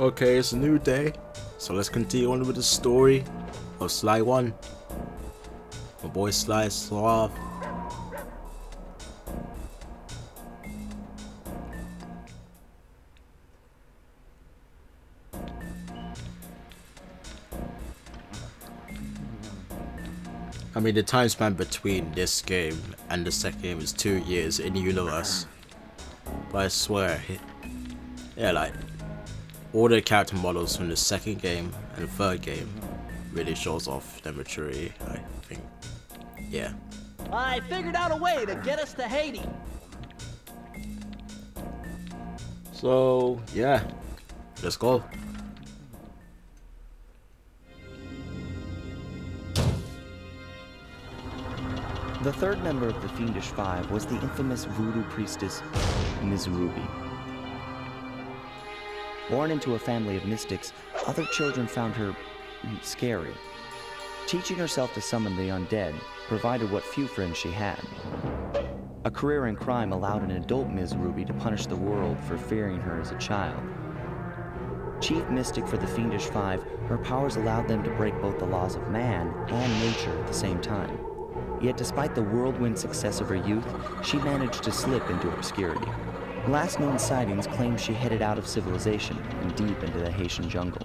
Okay, it's a new day, so let's continue on with the story of Sly 1. My boy Sly is sloth. I mean, the time span between this game and the second game is 2 years in the universe. But I swear, yeah, like, all the character models from the second game and the third game really shows off their maturity, I think. Yeah. I figured out a way to get us to Haiti. So, yeah, let's go. The third member of the Fiendish Five was the infamous voodoo priestess, Ms. Ruby. Born into a family of mystics, other children found her scary. Teaching herself to summon the undead provided what few friends she had. A career in crime allowed an adult Ms. Ruby to punish the world for fearing her as a child. Chief mystic for the Fiendish Five, her powers allowed them to break both the laws of man and nature at the same time. Yet despite the whirlwind success of her youth, she managed to slip into obscurity. Last known sightings claim she headed out of civilization and deep into the Haitian jungle.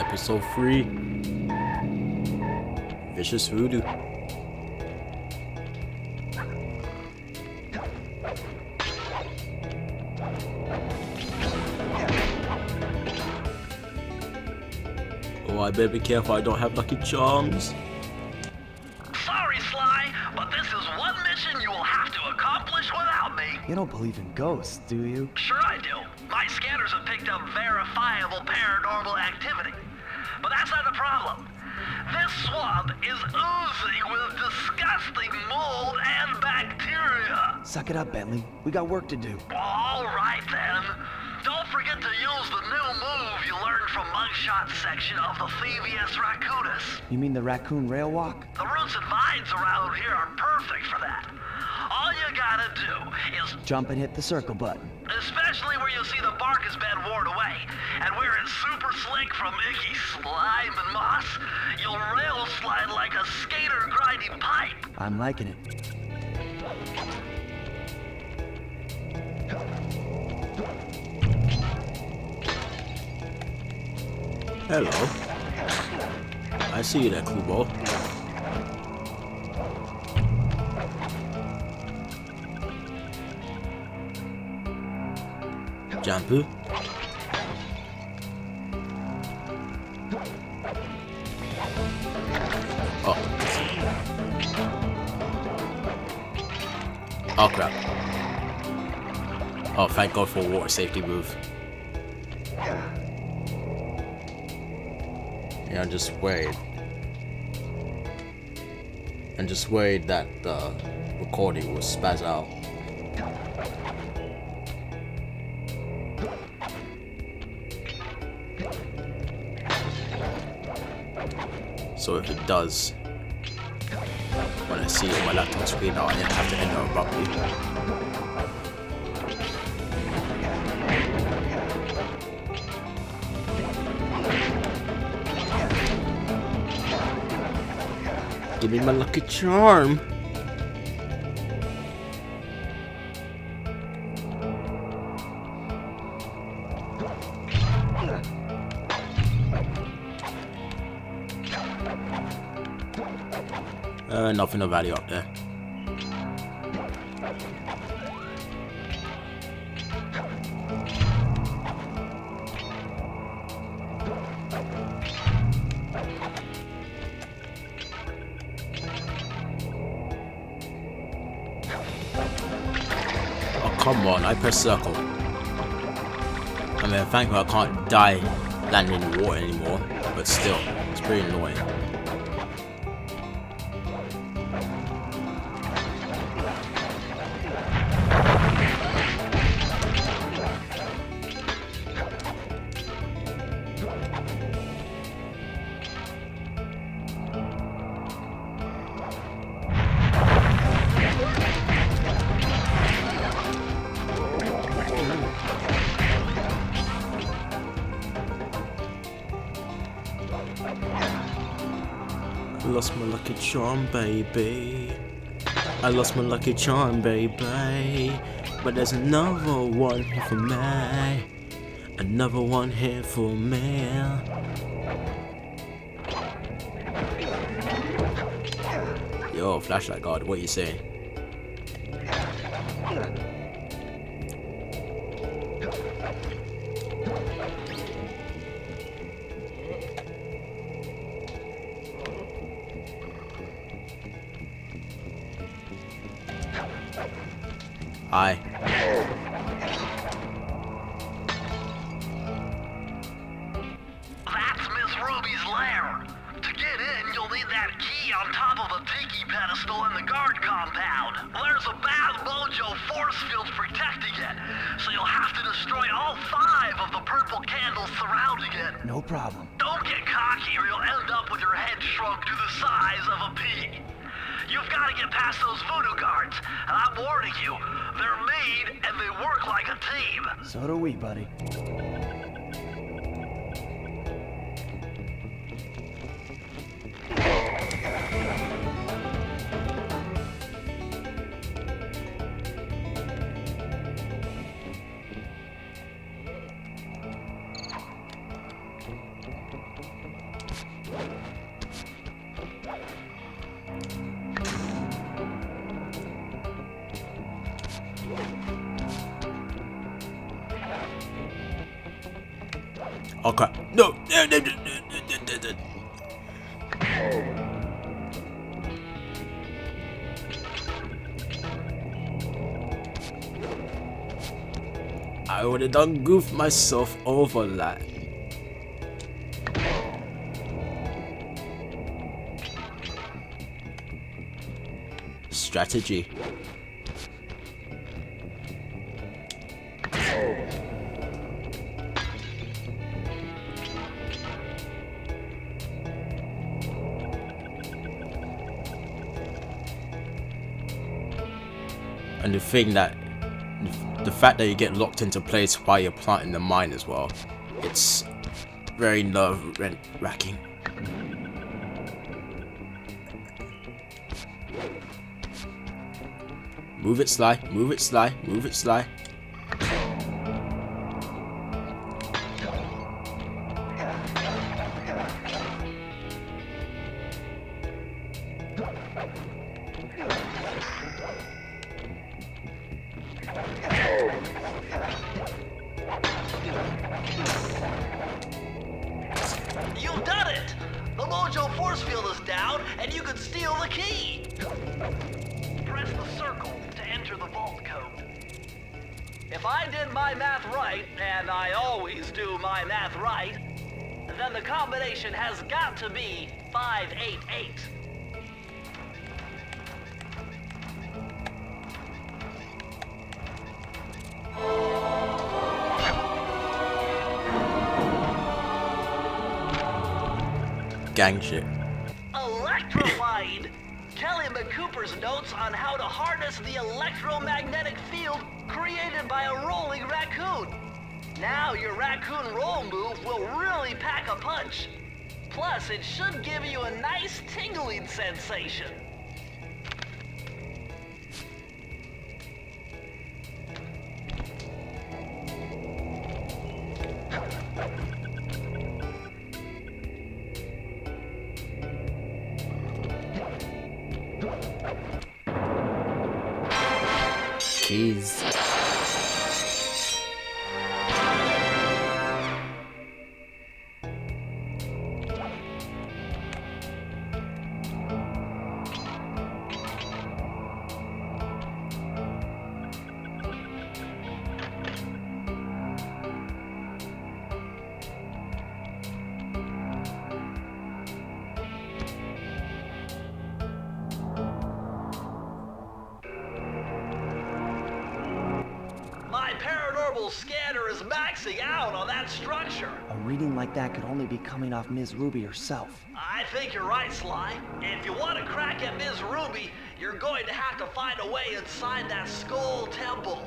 Episode 3. Vicious Voodoo. Oh, I better be careful I don't have lucky charms. Sorry, Sly, but this is one mission you will have to accomplish without me. You don't believe in ghosts, do you? Sure I do. My scanners have picked up verifiable paranormal activity. But that's not the problem. This swamp is oozing with disgusting mold and bacteria. Suck it up, Bentley. We got work to do. Well, all right, then. Don't forget to use the new move you learned from Mugshot section of the Thievius Raccoonus. You mean the raccoon rail walk? The roots and vines around here are perfect for that. All you gotta do is jump and hit the circle button. Especially where you'll see the Barker's bed worn away, and where it's super slick from icky slime and moss, you'll rail slide like a skater grinding pipe. I'm liking it. Hello. I see you there, Kubo. Jambu. Oh. Oh crap. Oh, thank God for water safety move. Yeah, I'm just worried that the recording will spaz out. So if it does, when I see it on my laptop screen, I have to end it abruptly. Give me my lucky charm. Nothing of value up there. Oh come on, I press circle. I mean, thankfully I can't die landing in the water anymore, but still, it's pretty annoying. Lost my lucky charm, baby. I lost my lucky charm, baby. But there's another one here for me. Another one here for me. Yo, flashlight guard, what are you saying? Hi. That's Miss Ruby's lair. To get in, you'll need that key on top of a tiki pedestal in the guard compound. There's a bad mojo force field protecting it, so you'll have to destroy all 5 of the purple candles surrounding it. No problem. Don't get cocky or you'll end up with your head shrunk to the size of a pea. You've got to get past those voodoo guards, and I'm warning you, they're mean and they work like a team. So do we, buddy. Oh crap. No! I would have done goofed myself over that. Strategy. And the thing that, the fact that you get locked into place while you're planting the mine as well, it's very nerve-wracking. Move it, Sly. Move it, Sly. Move it, Sly. You've done it! The mojo force field is down, and you can steal the key! Press the circle to enter the vault code. If I did my math right, and I always do my math right, then the combination has got to be 588. Gang shit. Electrowind! Kelly McCooper's notes on how to harness the electromagnetic field created by a rolling raccoon. Now your raccoon roll move will really pack a punch. Plus, it should give you a nice tingling sensation. Jeez. Scanner is maxing out on that structure. A reading like that could only be coming off Ms. Ruby herself. I think you're right, Sly. If you want to crack at Ms. Ruby, you're going to have to find a way inside that skull temple.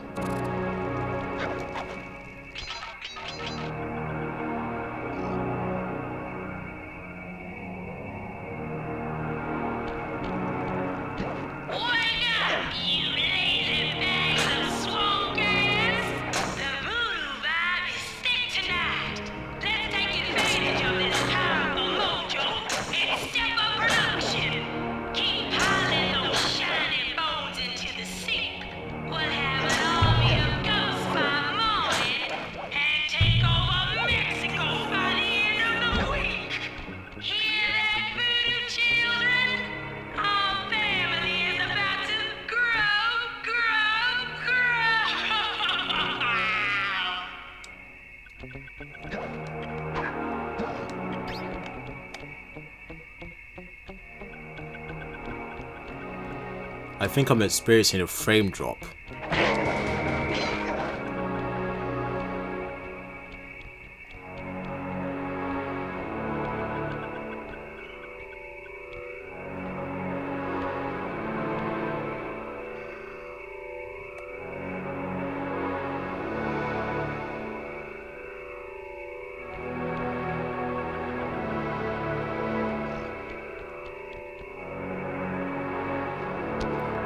I think I'm experiencing a frame drop.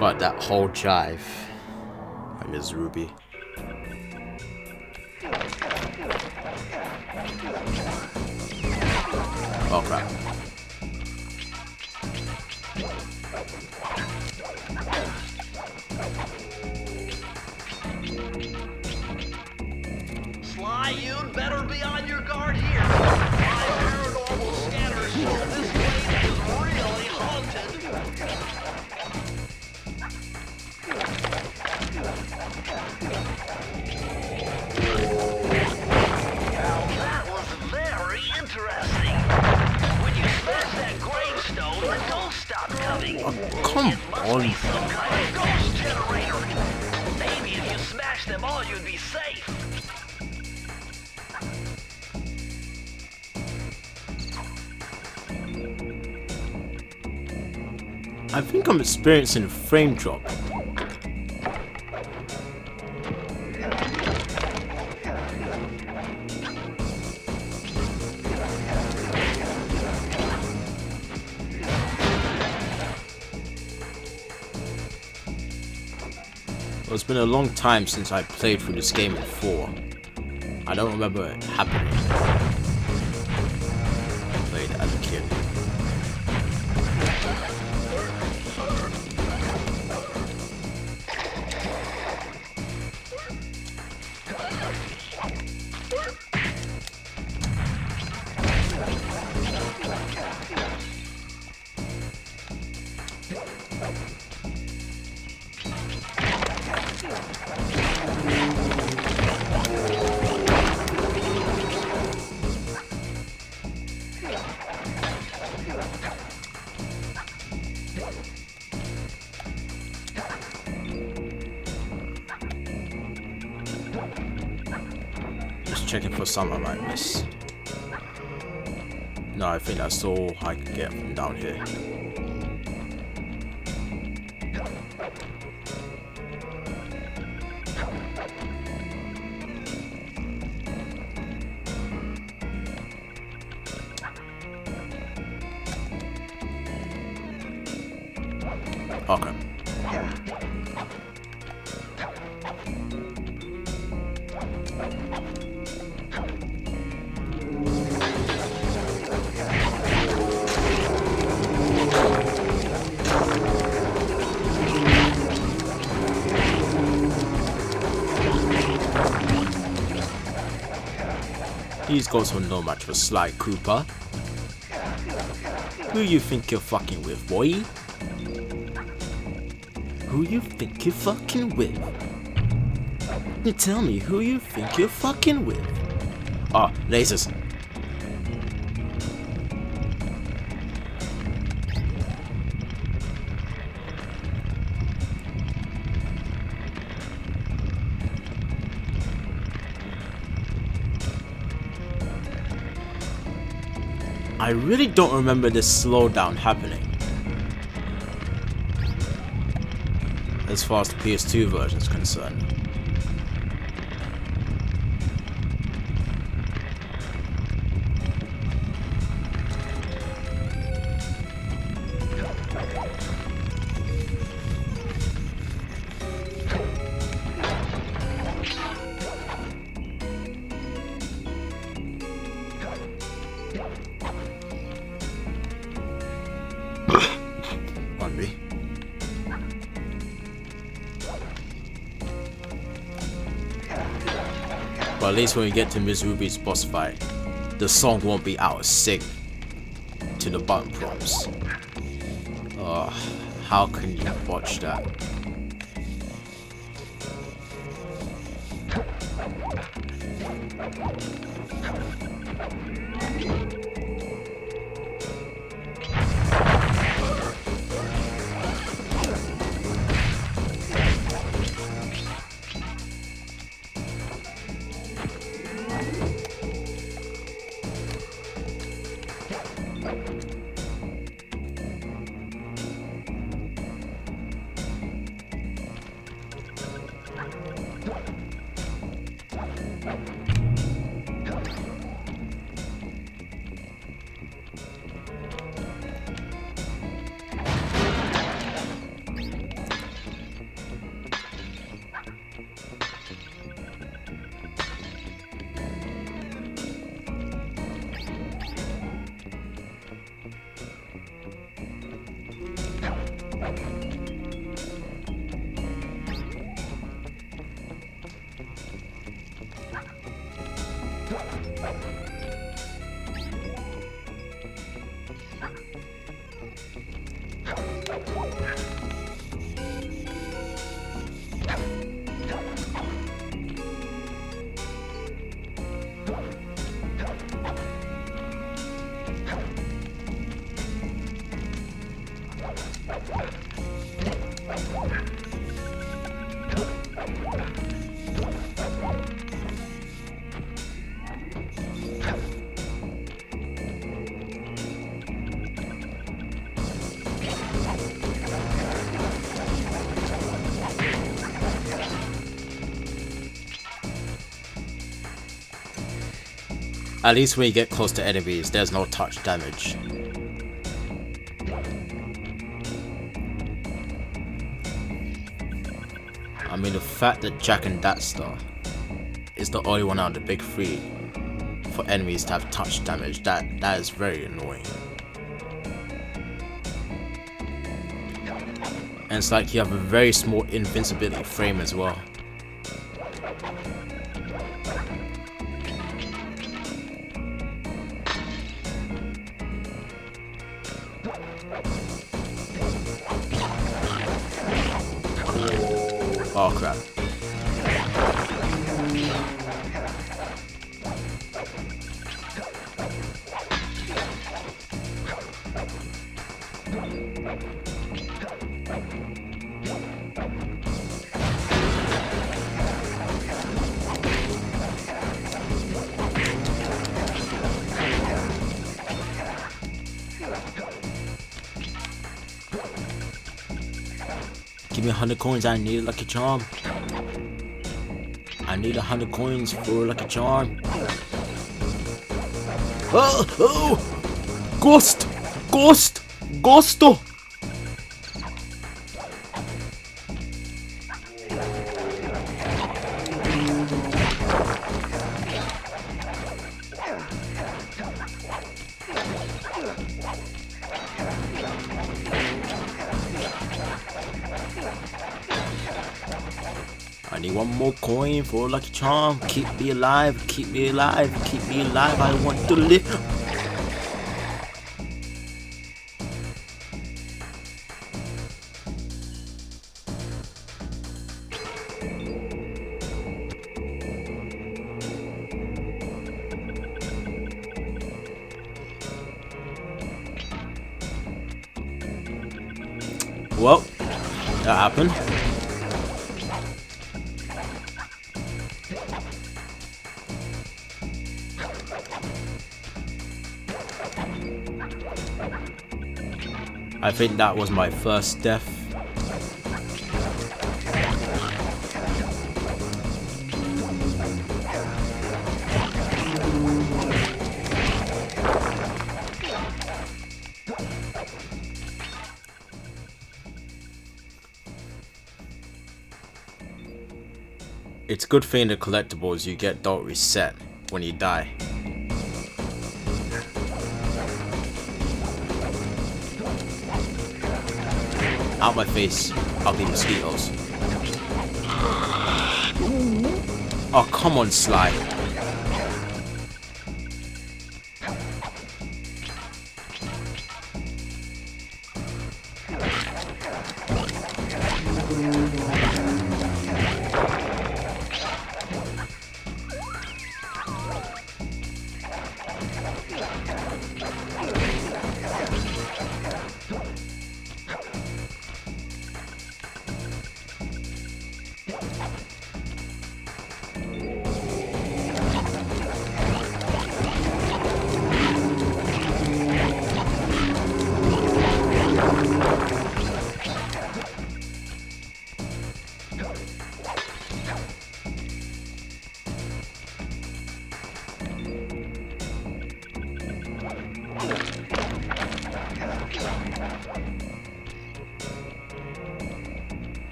But that whole jive, I miss Ruby. Oh crap. Sly, you'd better be on your guard here. My paranormal scanner shows this place is really haunted. Come on. Be some kind of ghost generator. Maybe if you smash them all, you'd be safe. I think I'm experiencing a frame drop. It's been a long time since I played through this game before. I don't remember it happening. I played as a kid. Checking for some I might miss. No, I think that's all I can get from down here. Okay. These guys were no match for Sly Cooper. Who you think you're fucking with, boy? Who you think you're fucking with? You tell me who you think you're fucking with. Ah, lasers. I really don't remember this slowdown happening. As far as the PS2 version is concerned. But at least when we get to Ms. Ruby's boss fight, the song won't be out of sync to the button prompts. How can you watch that? At least when you get close to enemies, there's no touch damage. I mean, the fact that Jack and Daxter is the only one out of the big three for enemies to have touch damage, that is very annoying. And it's like you have a very small invincibility frame as well. Oh crap. Give me 100 coins, I need a lucky charm. I need 100 coins for a lucky charm. Oh! Oh! Ghost! Ghost! Ghosto! Coin for a lucky charm. Keep me alive, keep me alive, keep me alive. I want to live. Well, that happened. I think that was my first death. It's a good thing the collectibles you get don't reset when you die. Out my face, ugly mosquitoes. Oh, come on, Sly.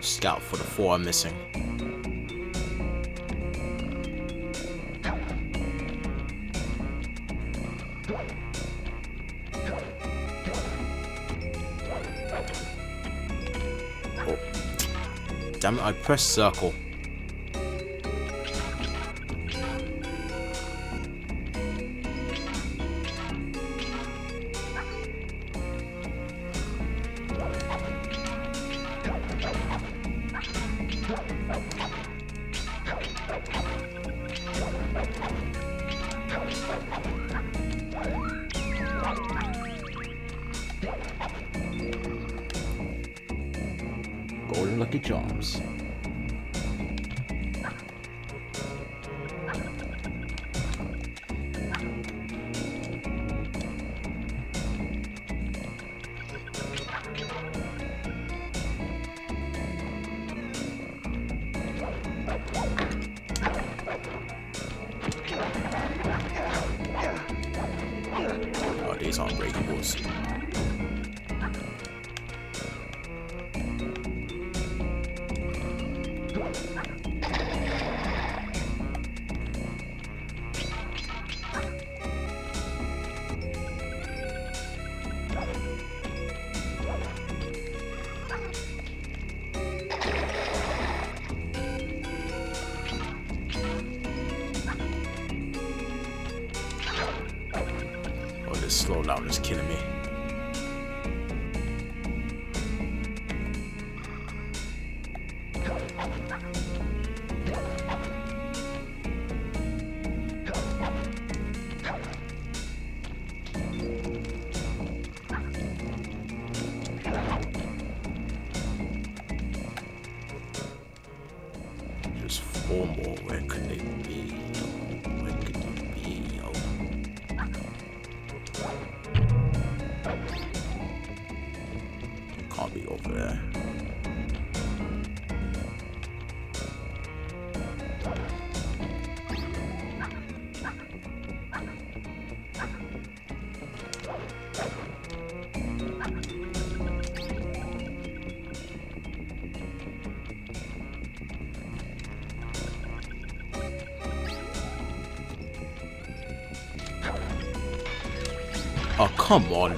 Scout for the 4 I'm missing. Oh. Damn it, I pressed circle. some lucky charms. Oh, come on.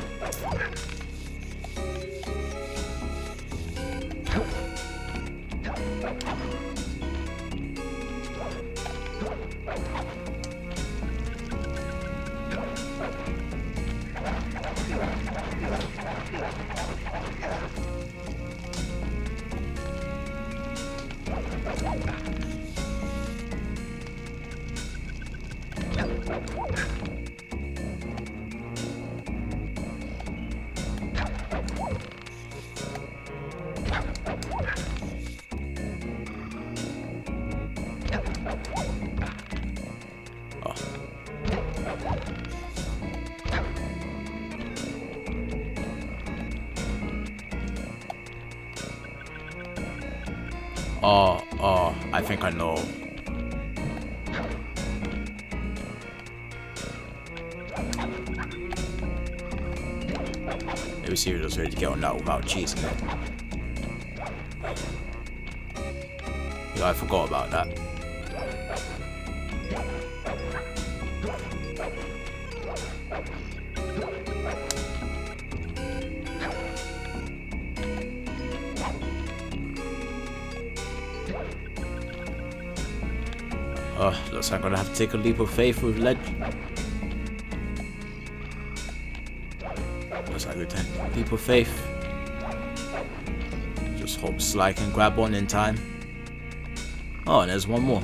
I think I know. Maybe see if it was ready to get on that without cheesing it. Yeah, I forgot about that. So I'm gonna have to take a leap of faith with legend. Looks like we take a leap of faith. Just hope Sly can grab on in time. Oh, and there's one more.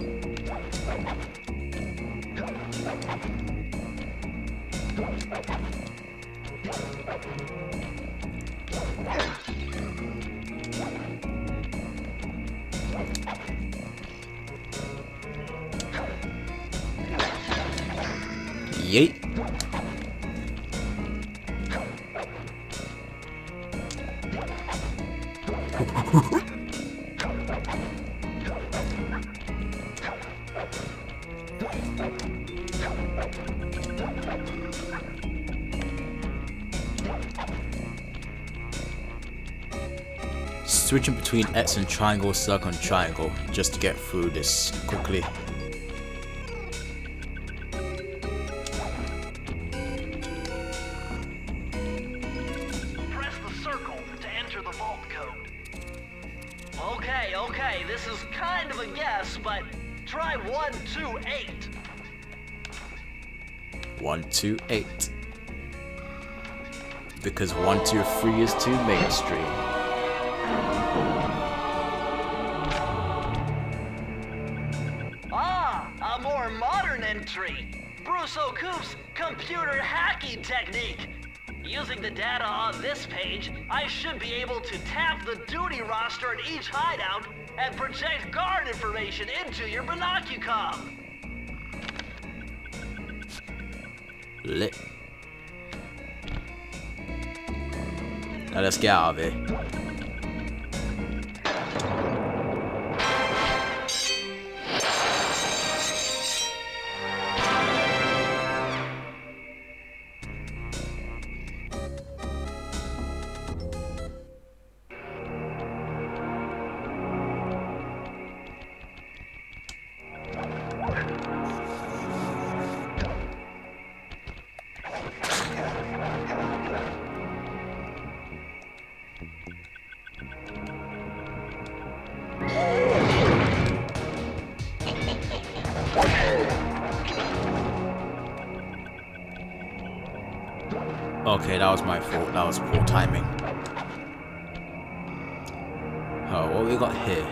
Switching between X and triangle, circle and triangle just to get through this quickly. Press the circle to enter the vault code. Okay, okay, this is kind of a guess, but try 128. 128. Because 123 is too mainstream. Bruce O'Coop's computer hacking technique. Using the data on this page, I should be able to tap the duty roster at each hideout and project guard information into your Binocucom. Now let's get out of here. Okay, that was my fault. That was poor timing. Oh, what have we got here?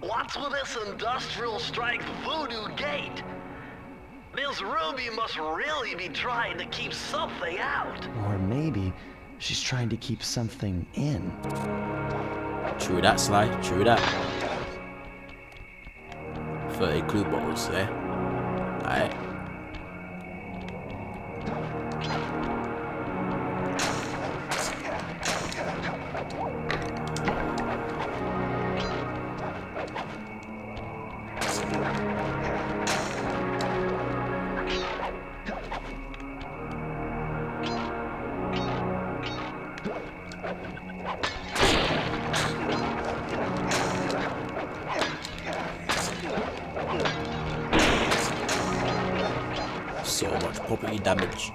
What's with this industrial strike voodoo gate? Ms. Ruby must really be trying to keep something out. Or maybe she's trying to keep something in. True that, Sly. True that. 30 clue bottles there. Alright. So much property damage.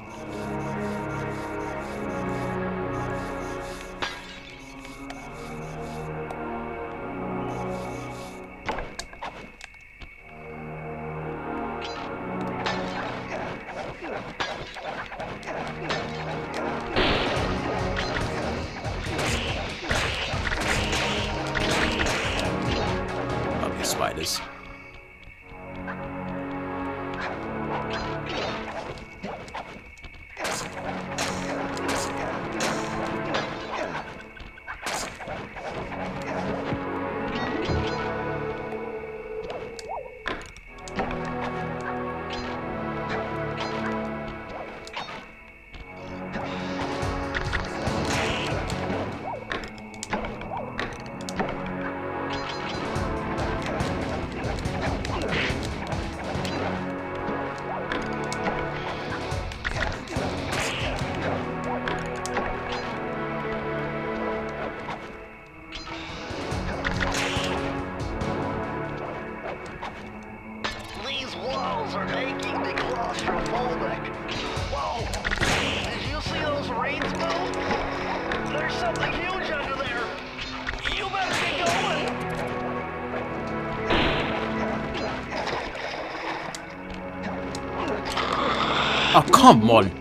Ugly spiders. Oh, come on.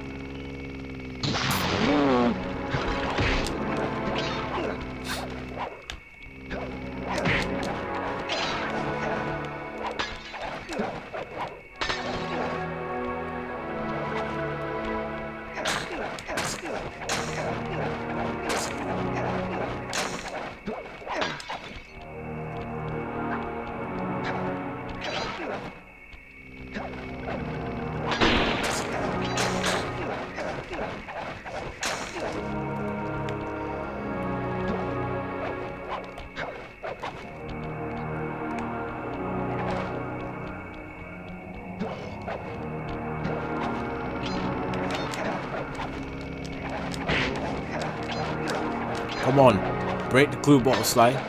Come on, break the glue bottle, Sly.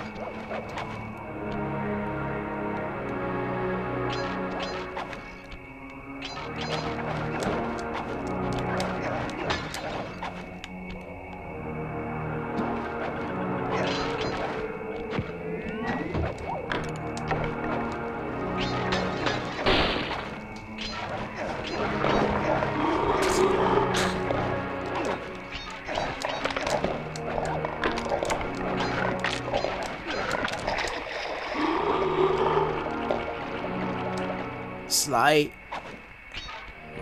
Sly.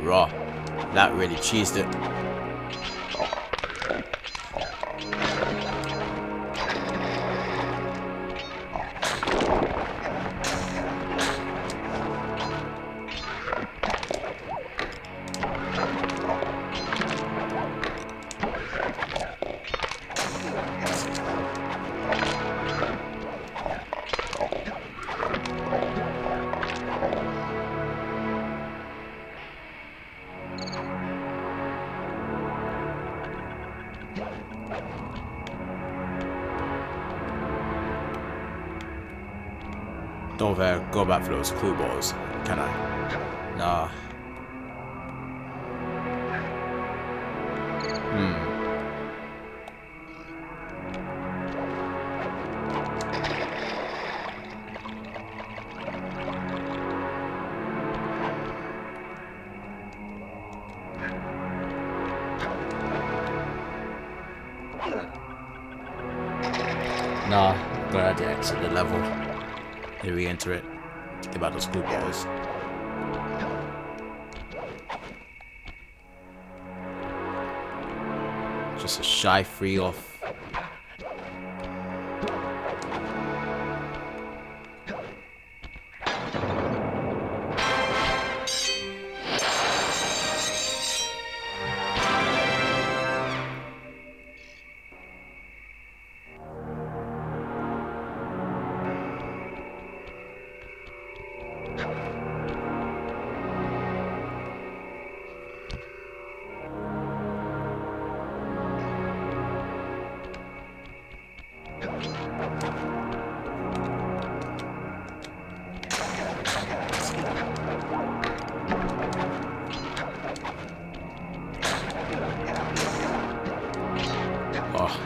Raw. That really cheesed it. Go back for those clue balls, can I? Nah. Nah, I'm gonna have to exit the level and re-enter it. About those blue balls. Just a shy free off.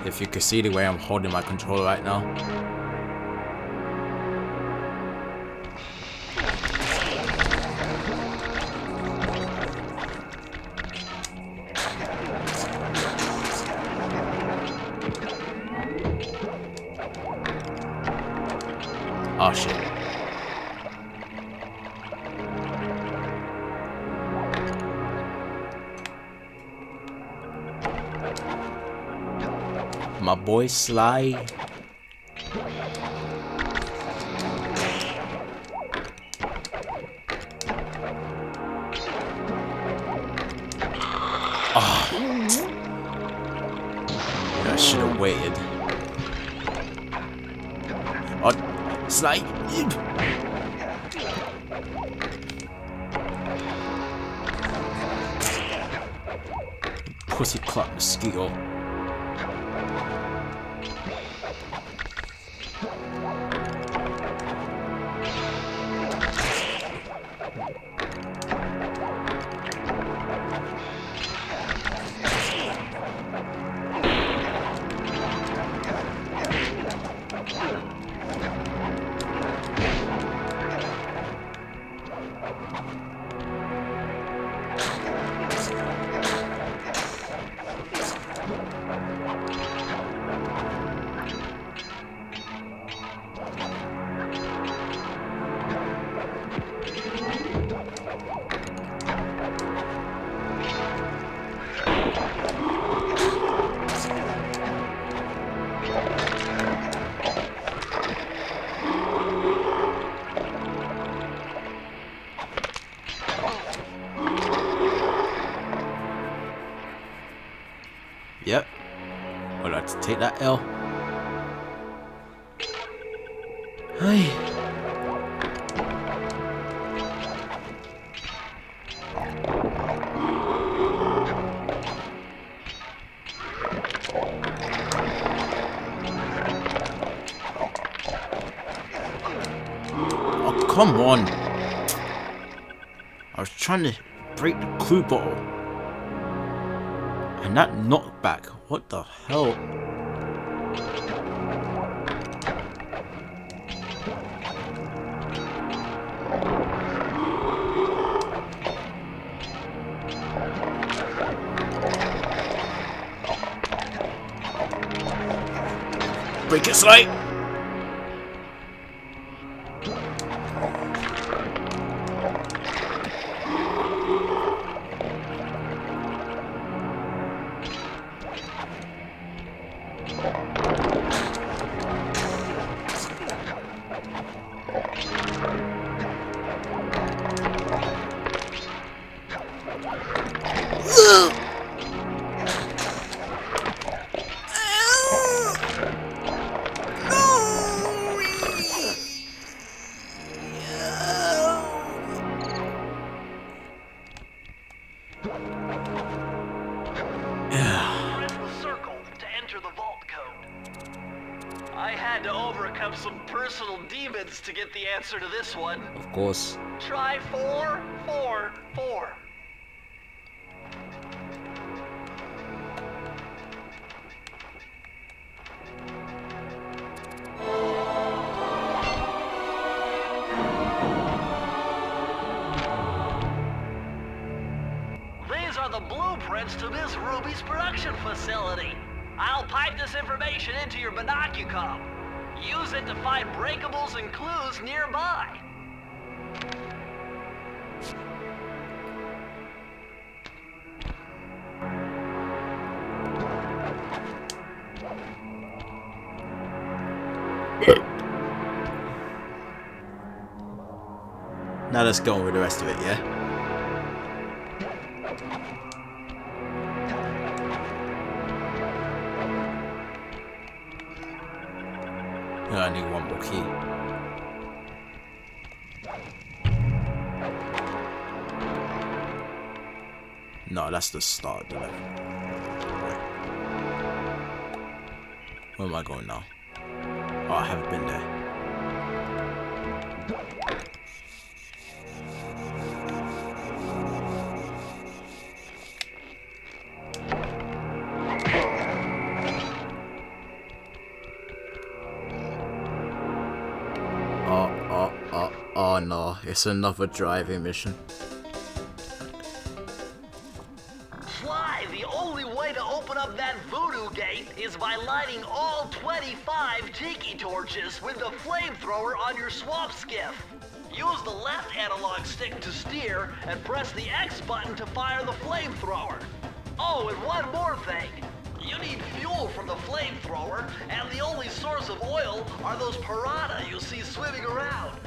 If you can see the way I'm holding my controller right now. Oh shit. My boy Sly. Oh. I should have waited. Oh, Sly. Pussy clock mosquito. Yep, I'd like to take that L. Hey. Oh, come on. I was trying to break the clue bottle. And that knockback, what the hell? Break it, Sly! Press the circle to enter the vault code. I had to overcome some personal demons to get the answer to this one. Of course. Try 444. To Ms. Ruby's production facility. I'll pipe this information into your Binocucom. Use it to find breakables and clues nearby. Now let's go on with the rest of it, yeah? I need one more key. No, that's the start of the level. Where am I going now? Oh, I haven't been there. It's another driving mission. Sly, the only way to open up that voodoo gate is by lighting all 25 tiki torches with the flamethrower on your swamp skiff. Use the left analog stick to steer and press the X button to fire the flamethrower. Oh, and one more thing. You need fuel from the flamethrower, and the only source of oil are those piranha you see swimming around.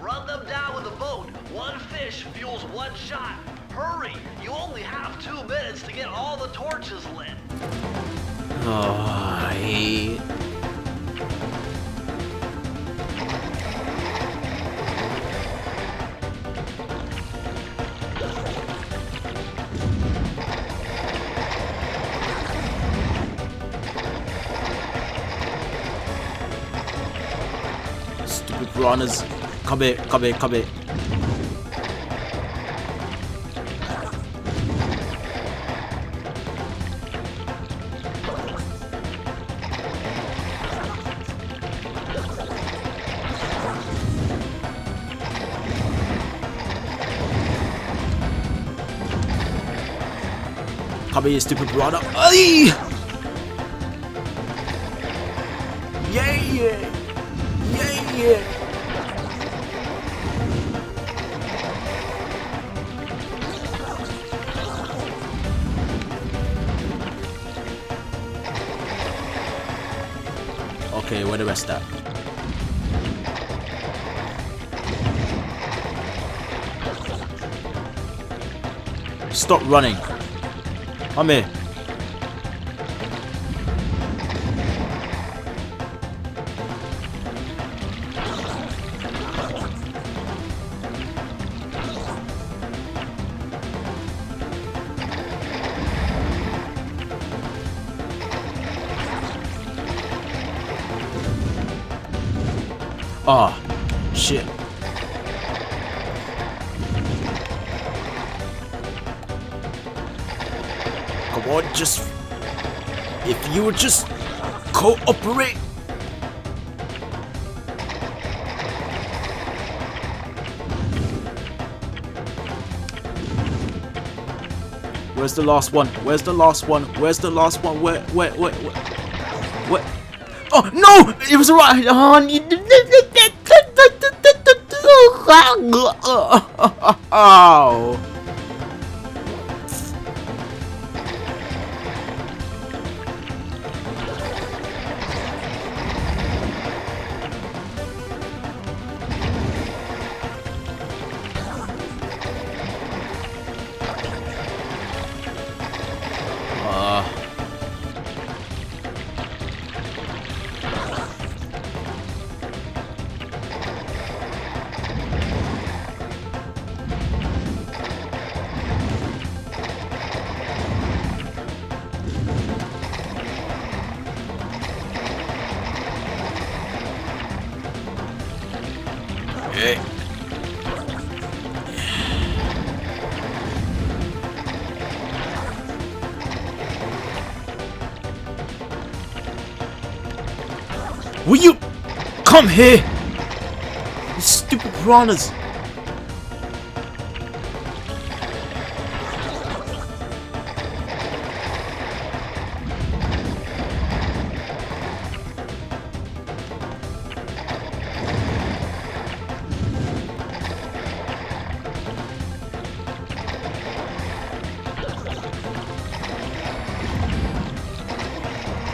Run them down with a boat. One fish fuels one shot. Hurry! You only have 2 minutes to get all the torches lit. Oh, I hate... Stupid runners. Come here, come here, come here. Come here, you stupid brother. Ay! Yeah, yeah. Yeah, yeah. Okay, where the rest at? Stop running. I'm here. Ah, oh, shit. Come on, just... If you would just cooperate. Where's the last one? Where's the last one? Where's the last one? Where? Oh, no! It was right! Oh. Will you come here? You stupid piranhas!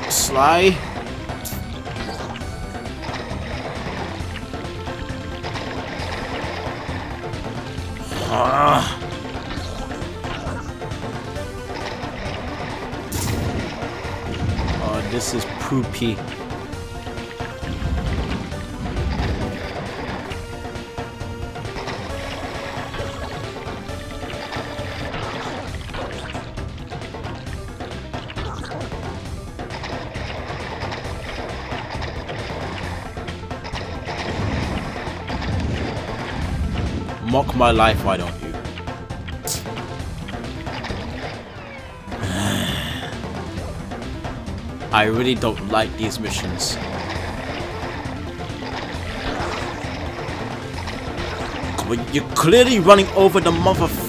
Sly. Oh, this is poopy. Mock my life, why don't you? I really don't like these missions. You're clearly running over the motherfucker.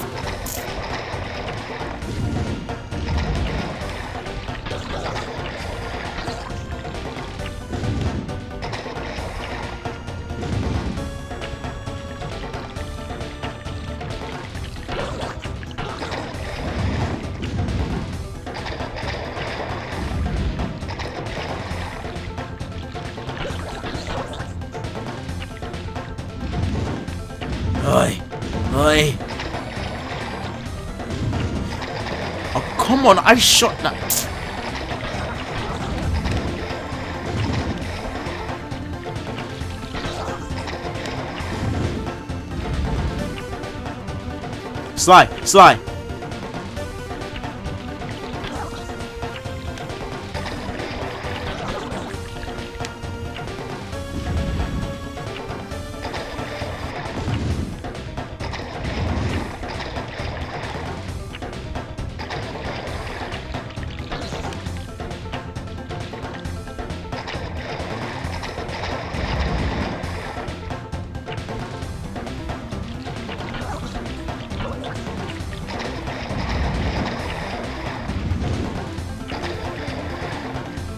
Oi. Oh, come on, I shot that. Sly.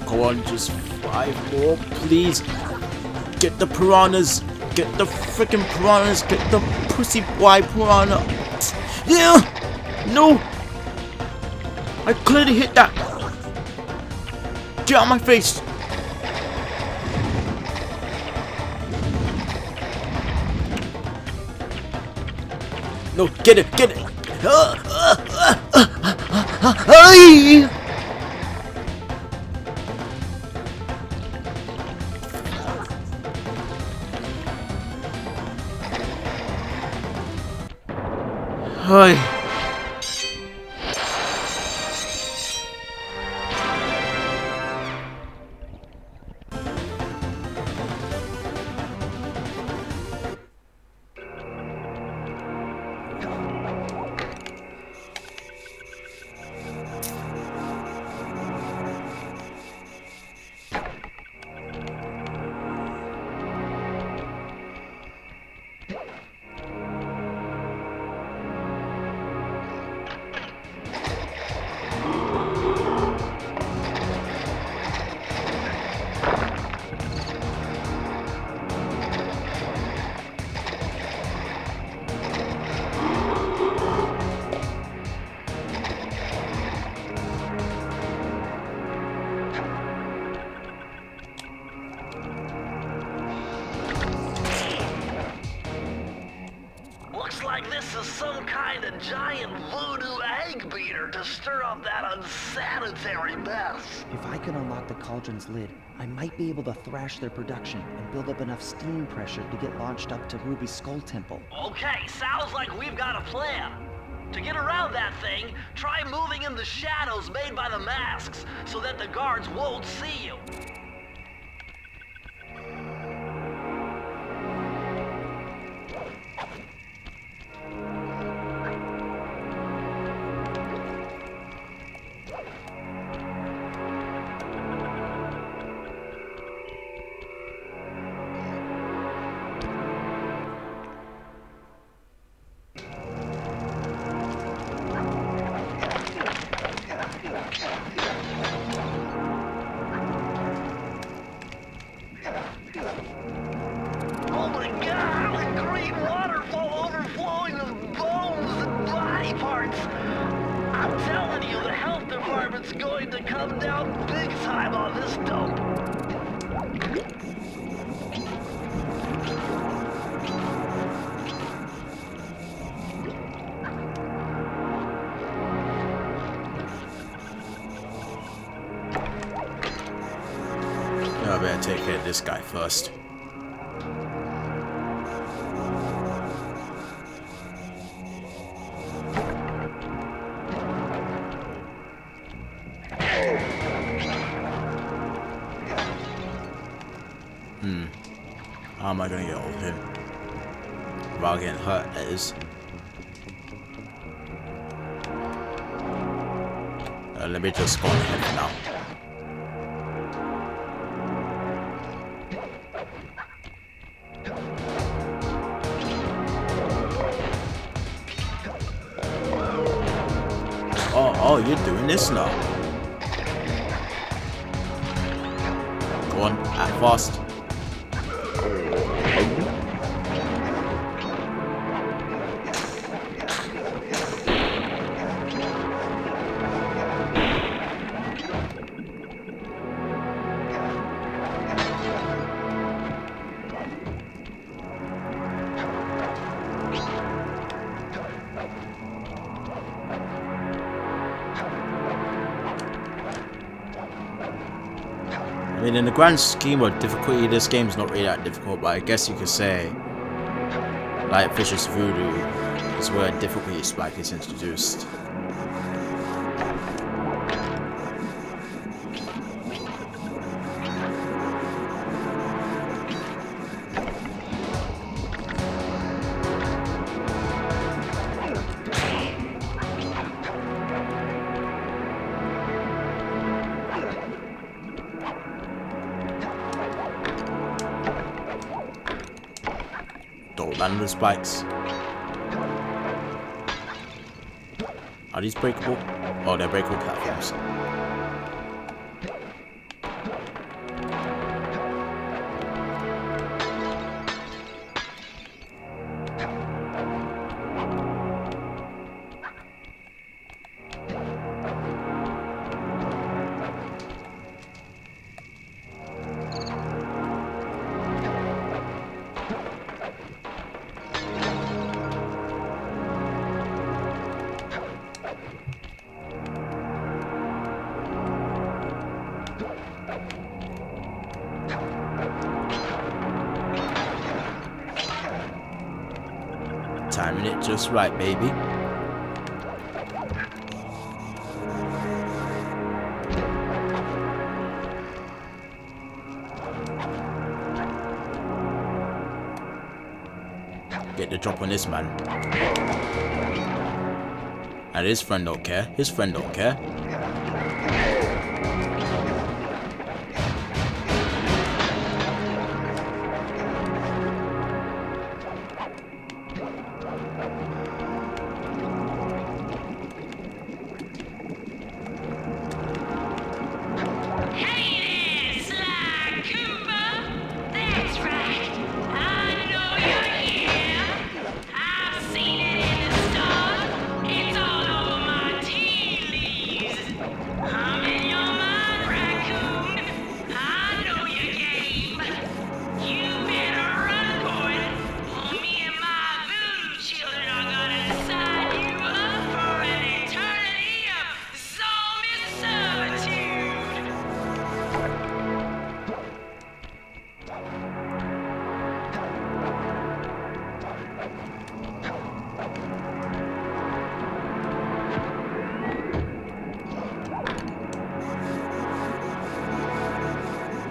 Go on, just 5 more, please. Get the piranhas. Get the freaking piranhas. Get the pussy boy piranha. Yeah! No! I clearly hit that. Get out of my face. No, get it. Hey! Hi. This is some kind of giant voodoo egg beater to stir up that unsanitary mess. If I can unlock the cauldron's lid, I might be able to thrash their production and build up enough steam pressure to get launched up to Ruby's skull temple. Okay, sounds like we've got a plan. To get around that thing, try moving in the shadows made by the masks so that the guards won't see you. parts. I'm telling you, the health department's going to come down big time on this dump. I better take care of this guy first. How am I gonna get hold of him without getting hurt? That is. Let me just spawn him now. Oh, you're doing this now. Go on, act fast. I mean, in the grand scheme of difficulty, this game's not really that difficult, but I guess you could say, like Vicious Voodoo, is where a difficulty spike is introduced. Random spikes. Are these breakable? Oh, they're breakable platforms. Timing it just right, baby. Get the drop on this man. And his friend don't care. His friend don't care.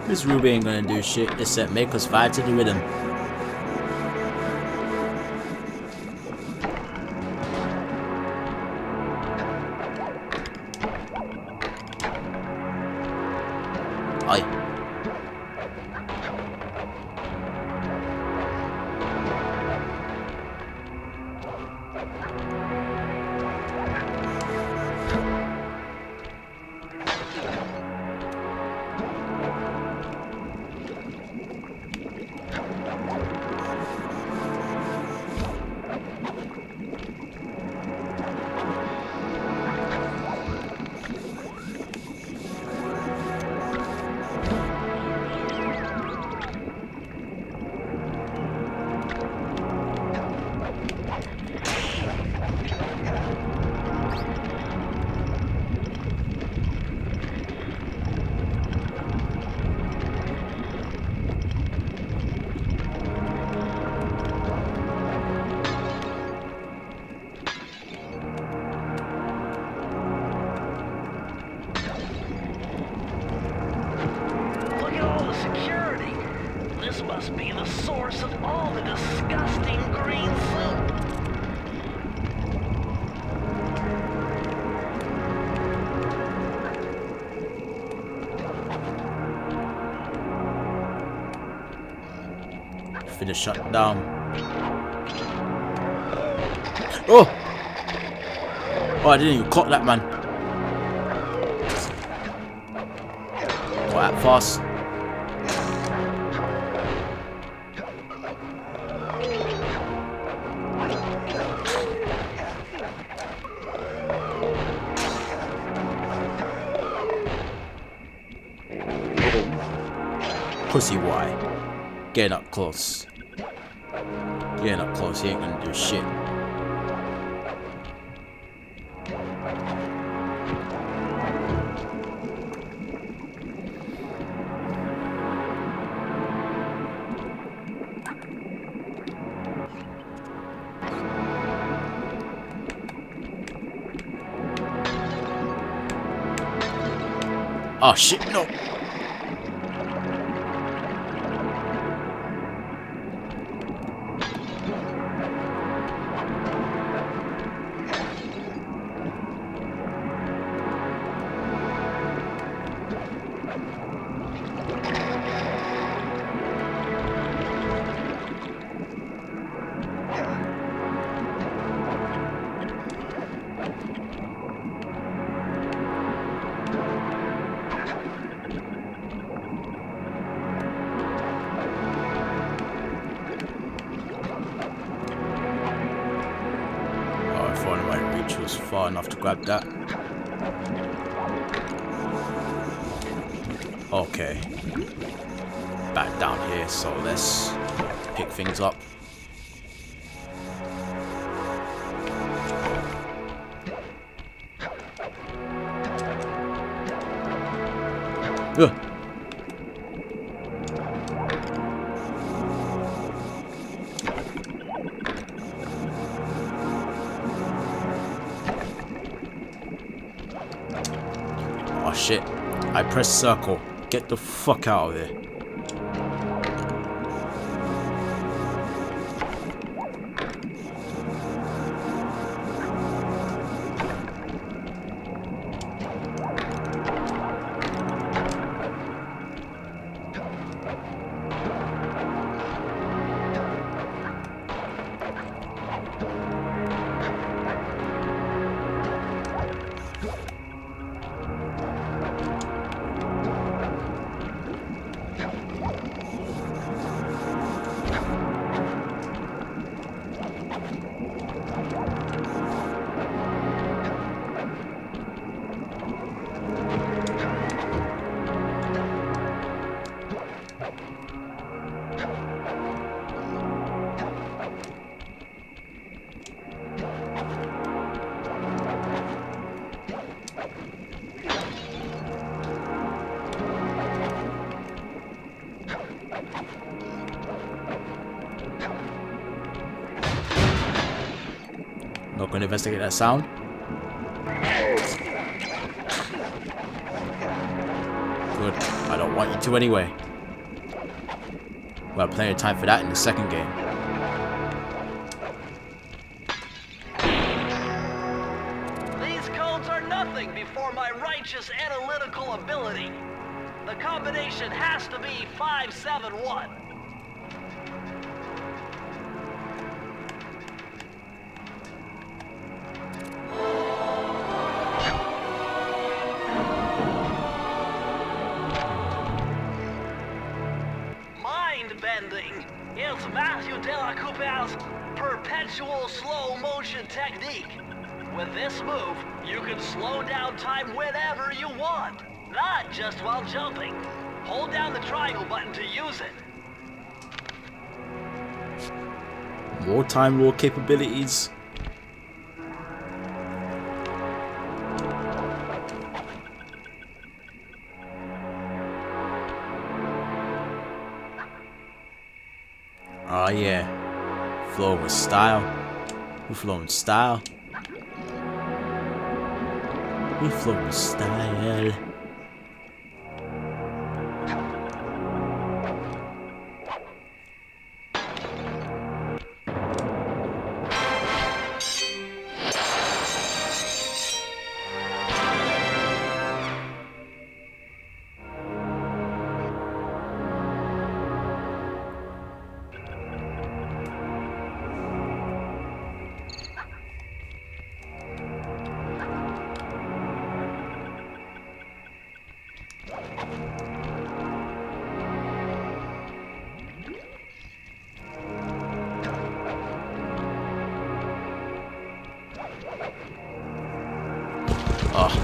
This Ruby ain't gonna do shit except make us fight to the rhythm. Aye. be the source of all the disgusting green soup. Finna shut down. Oh! Oh, I didn't even caught that, man. Oh, that fast. Pussy, why? Getting up close. Getting up close, he ain't gonna do shit. Oh shit, no! Grab that. Okay. Back down here, so let's pick things up. Ugh. Shit. I press circle. Get the fuck out of here. Not gonna investigate that sound. Good. I don't want you to anyway. We'll have plenty of time for that in the second game. These codes are nothing before my righteous analytical ability. The combination has to be 571. Slow down time whenever you want, not just while jumping. Hold down the triangle button to use it. More time, more capabilities. Ah, yeah. Flow with style. We're flowing style. We flow with style.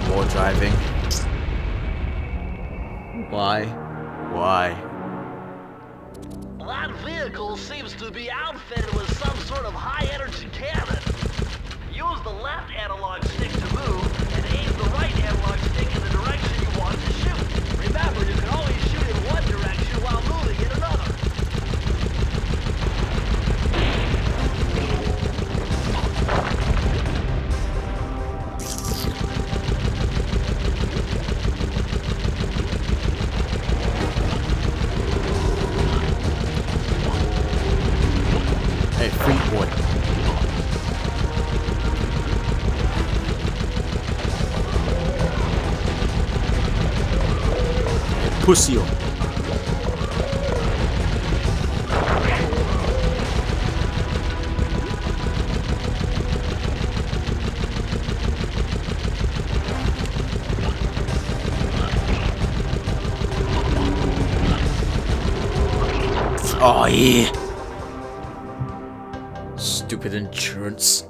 More driving. Why? That vehicle seems to be outfitted with some sort of high-energy cannon. Use the left analog stick to move, and aim the right analog stick in the direction you want to shoot. Remember, you can always shoot in one direction while moving in another. Pussy on. Oh yeah. Stupid insurance.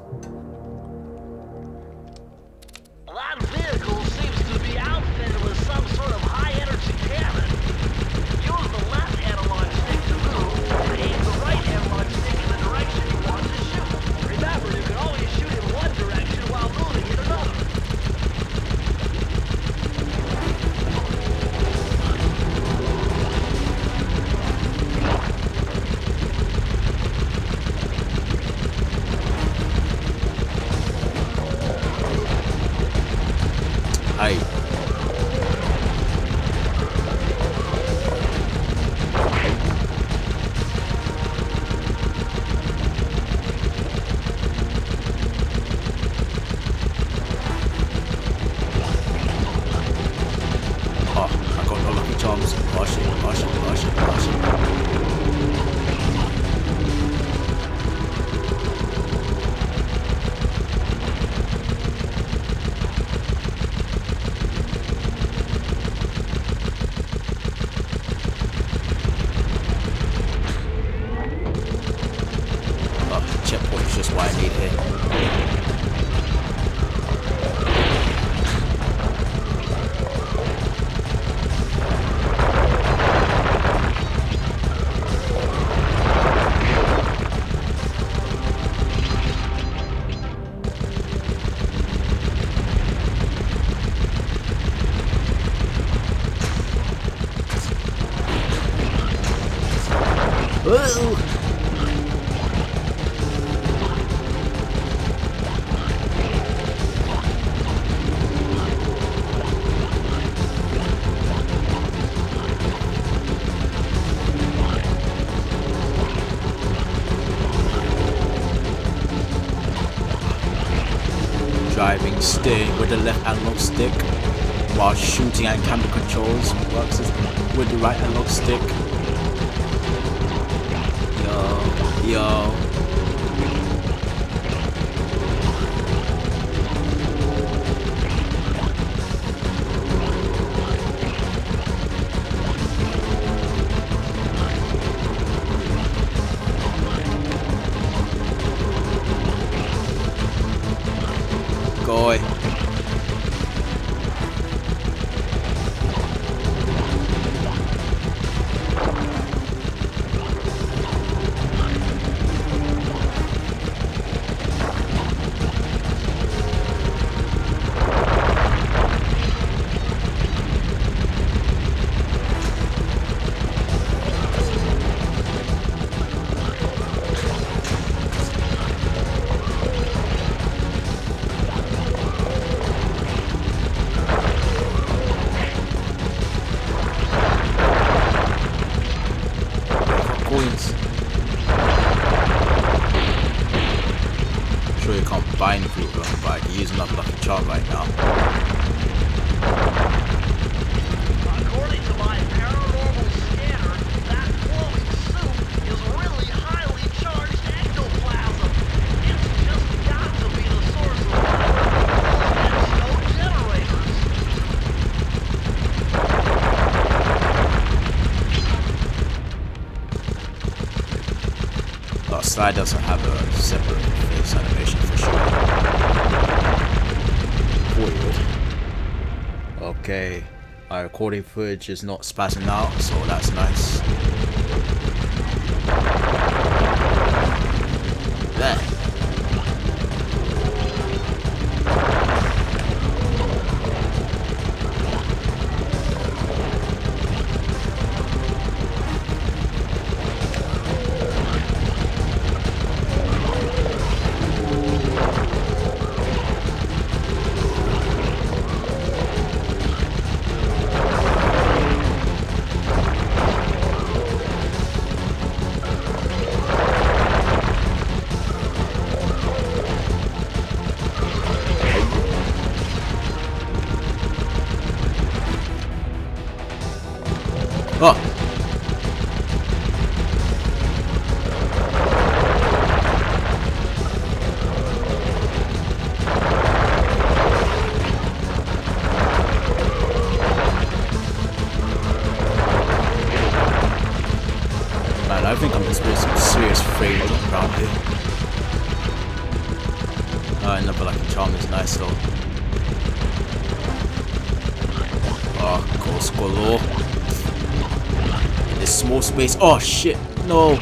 With the left analog stick while shooting at camera controls works with the right analog stick. Yo. Sly doesn't have a separate face animation for sure. Weird. Okay, my recording footage is not spazzing out, so that's nice. There. Space. Oh shit, no,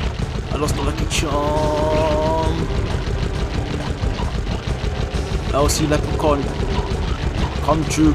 I lost the lucky charm. LC Leprechaun, come true.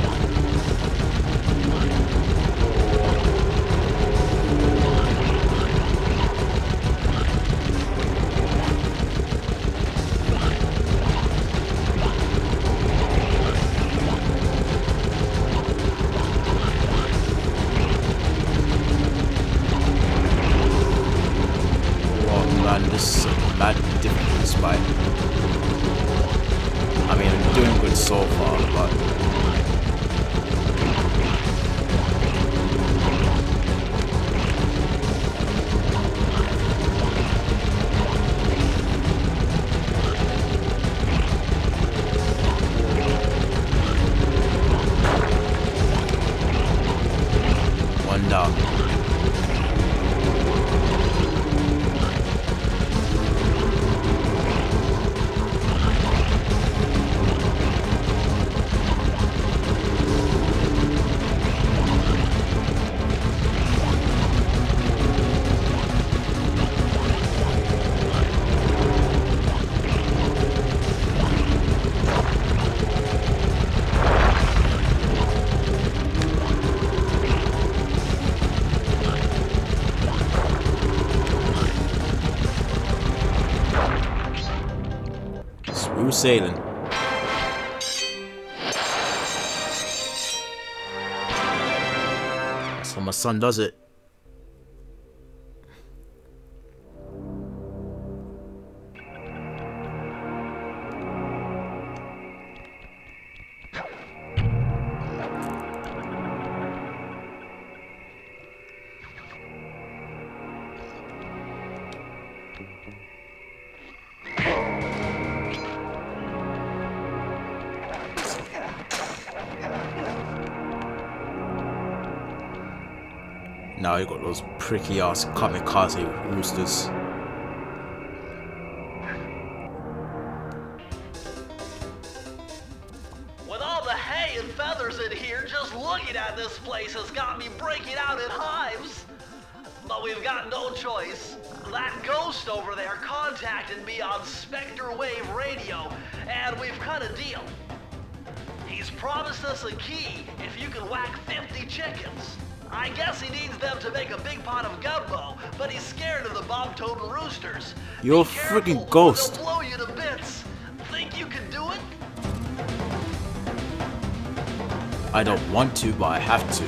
Sailing. That's how my son does it. Now you got those pricky ass kamikaze roosters. With all the hay and feathers in here, just looking at this place has got me breaking out in hives. But we've got no choice. That ghost over there contacted me on Spectre Wave Radio, and we've cut a deal. He's promised us a key if you can whack 50 chickens. I guess he needs them to make a big pot of gumbo, but he's scared of the bob-totem roosters. You're a freaking ghost. They'll blow you to bits. Think you can do it? I don't want to, but I have to.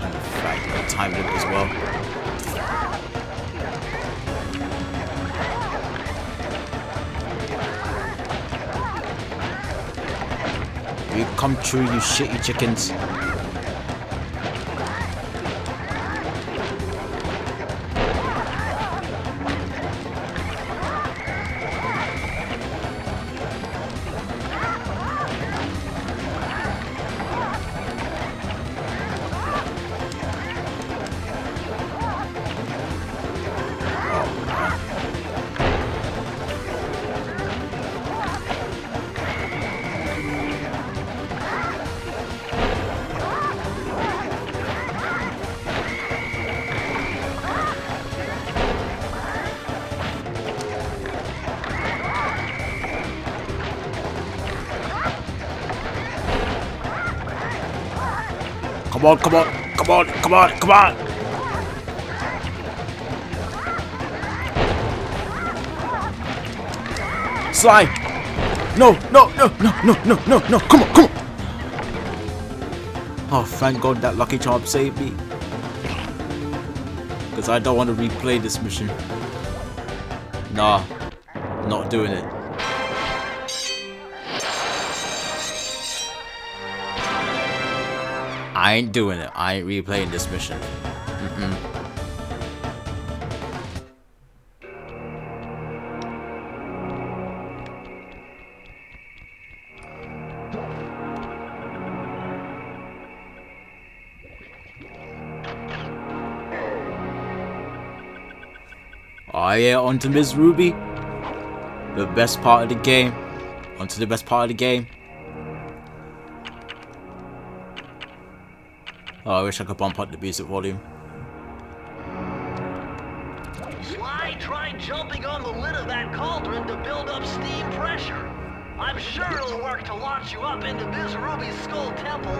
And the fact that time loop as well. You come true, you shitty chickens. Come on, come on, come on, come on, come on! Sly! No, no, no, no, no, no, no, no! Come on, come on! Oh, thank God that lucky charm saved me. Because I don't want to replay this mission. Nah, not doing it. I ain't doing it. I ain't replaying this mission. Oh yeah, onto Ms. Ruby. The best part of the game. Onto the best part of the game. Oh, I wish I could bump up the music volume. Sly tried jumping on the lid of that cauldron to build up steam pressure. I'm sure it'll work to launch you up into Ms. Ruby's skull temple.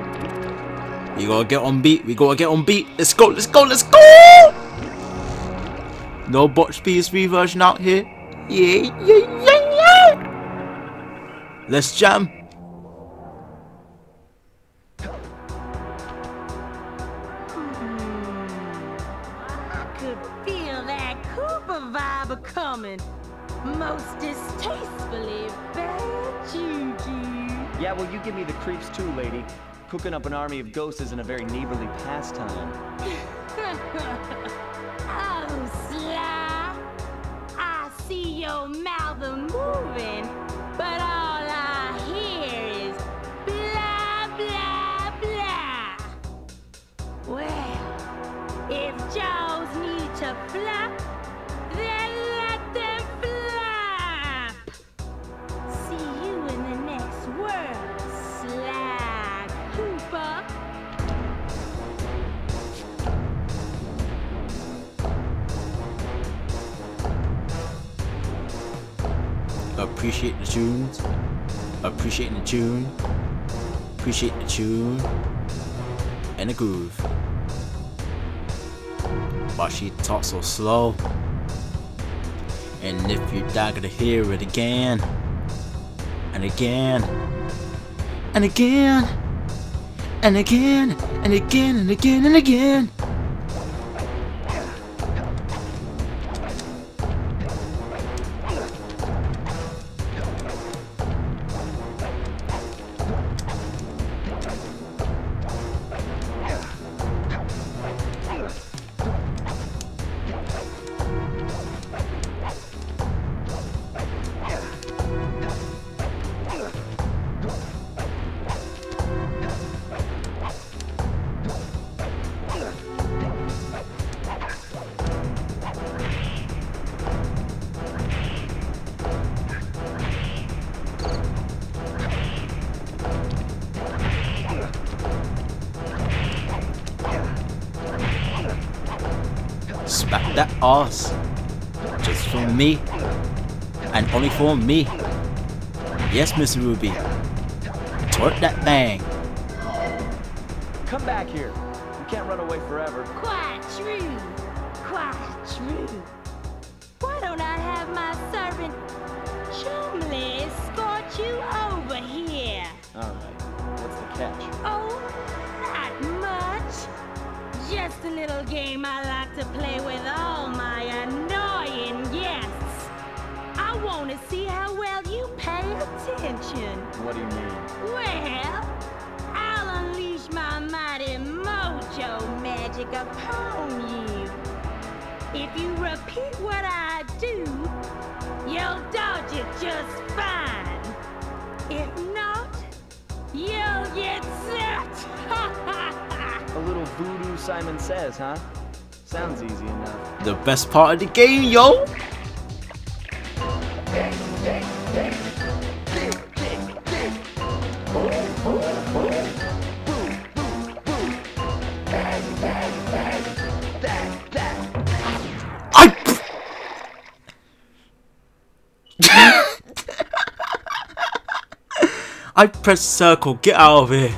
You gotta get on beat. We gotta get on beat. Let's go, let's go, let's go! No botched PS3 version out here. Yeah, yeah, yeah, yeah! Let's jam. Coming most distastefully bad juju. Yeah, well, you give me the creeps too, lady. Cooking up an army of ghosts isn't a very neighborly pastime. Oh, Sly, I see your mouth a moving, but all I hear is blah, blah, blah. Well, if jaws need to flop, appreciate the tunes, appreciating the tune, appreciate the tune, and the groove. Why she talks so slow, and if you die, gotta hear it again, and again, and again, and again, and again, and again, and again. Smack that ass, just for me, and only for me. Yes, Miss Ruby, twerk that thing. Come back here. You can't run away forever. Quite true. Quite true. Why don't I have my servant Chumley escort you over here? All right. What's the catch? Oh, not much. Just a little game I like to play with all my annoying guests. I want to see how well you pay attention. What do you mean? Well, I'll unleash my mighty mojo magic upon you. If you repeat what I do, you'll dodge it just fine. If not, you'll get slapped. A little voodoo Simon Says, huh? Sounds easy enough. The best part of the game, yo! I pressed circle, get out of here!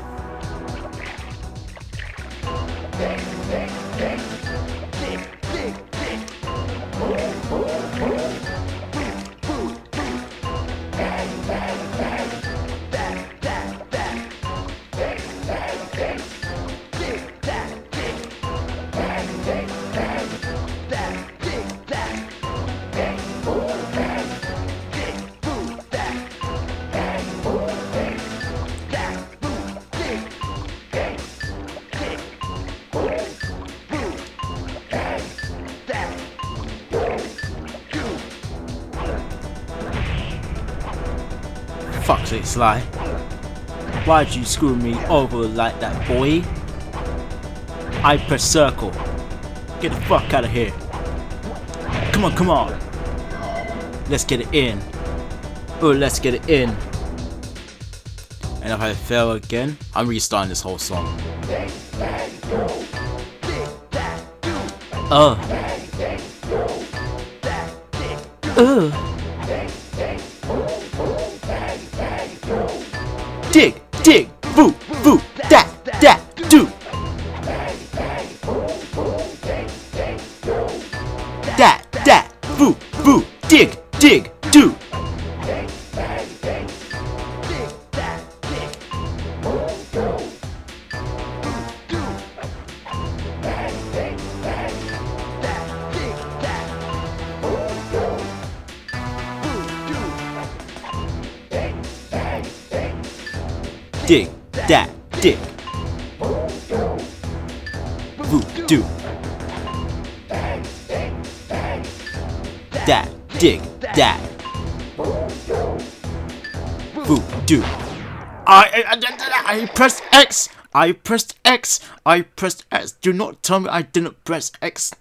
Fuck's sake, Sly. Why'd you screw me over like that, boy? I press circle. Get the fuck out of here. Come on, come on. Let's get it in. Oh, let's get it in. And if I fail again, I'm restarting this whole song. Dig, dig, boo, boo, that, that, do. That, that, boo, boo, dig, dig, do. Dig, that, dig. Voodoo. That, dig, that. Voodoo. I pressed X. I pressed X. I pressed X. Do not tell me I didn't press X.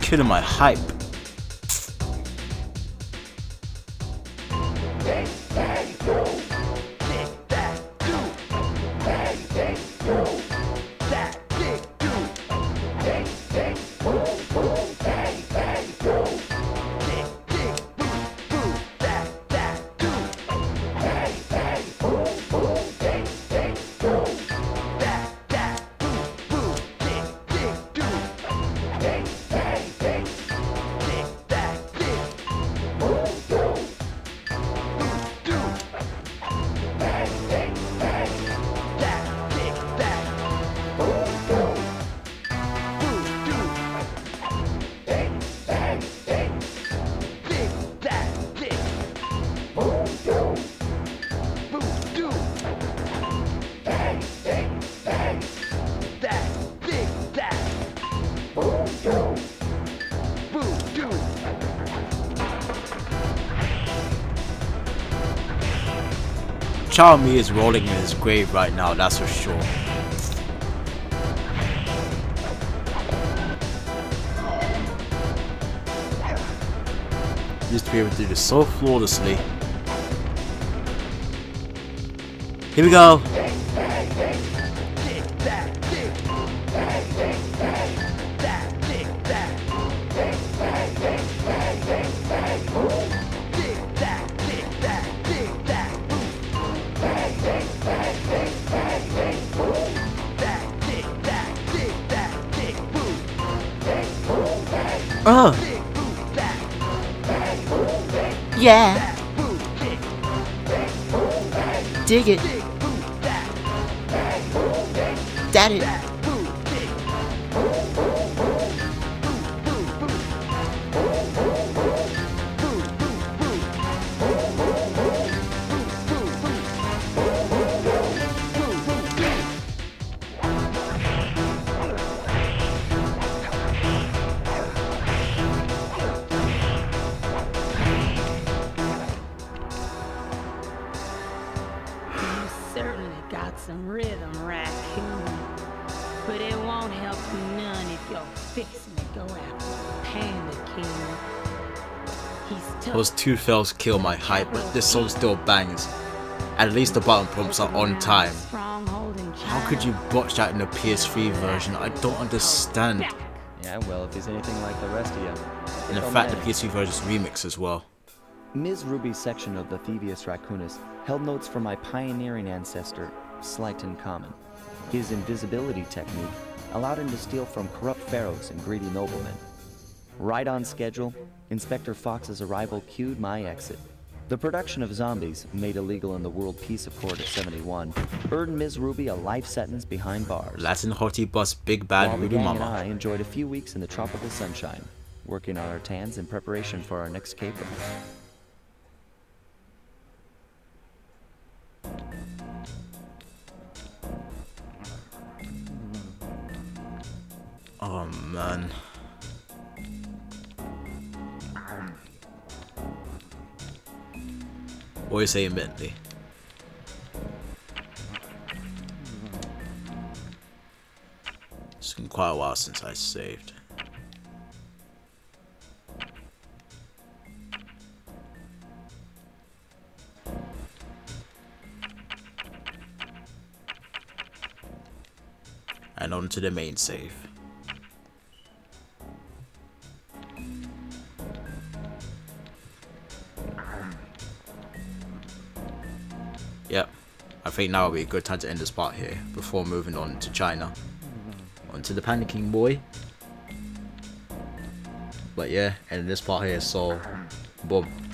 Killing my hype. Child me is rolling in his grave right now, that's for sure. Used to be able to do this so flawlessly. Here we go. Yeah. Dig it. That it. king. But it won't help you none if you're fixing to go out. Pain the king. He's tough. Those two fails kill my hype, but this song still bangs. At least the button prompts are on time. How could you botch that in the PS3 version? I don't understand. Yeah, well, if there's anything like the rest of you. And in fact, the PS3 version's remix as well. Ms. Ruby's section of the Thievius Raccoonus held notes for my pioneering ancestor, Slight and Common. His invisibility technique allowed him to steal from corrupt pharaohs and greedy noblemen. Right on schedule, Inspector Fox's arrival cued my exit. The production of zombies, made illegal in the World Peace Accord of 71, earned Ms. Ruby a life sentence behind bars. Latin Hottie Bus Big Bad Voodoo Mama. And I enjoyed a few weeks in the tropical sunshine, working on our tans in preparation for our next caper. Oh man. What are you saying, Bentley? It's been quite a while since I saved. And on to the main save. I think now would be a good time to end this part here before moving on to China. On to the panicking boy. But yeah, end this part here, so boom.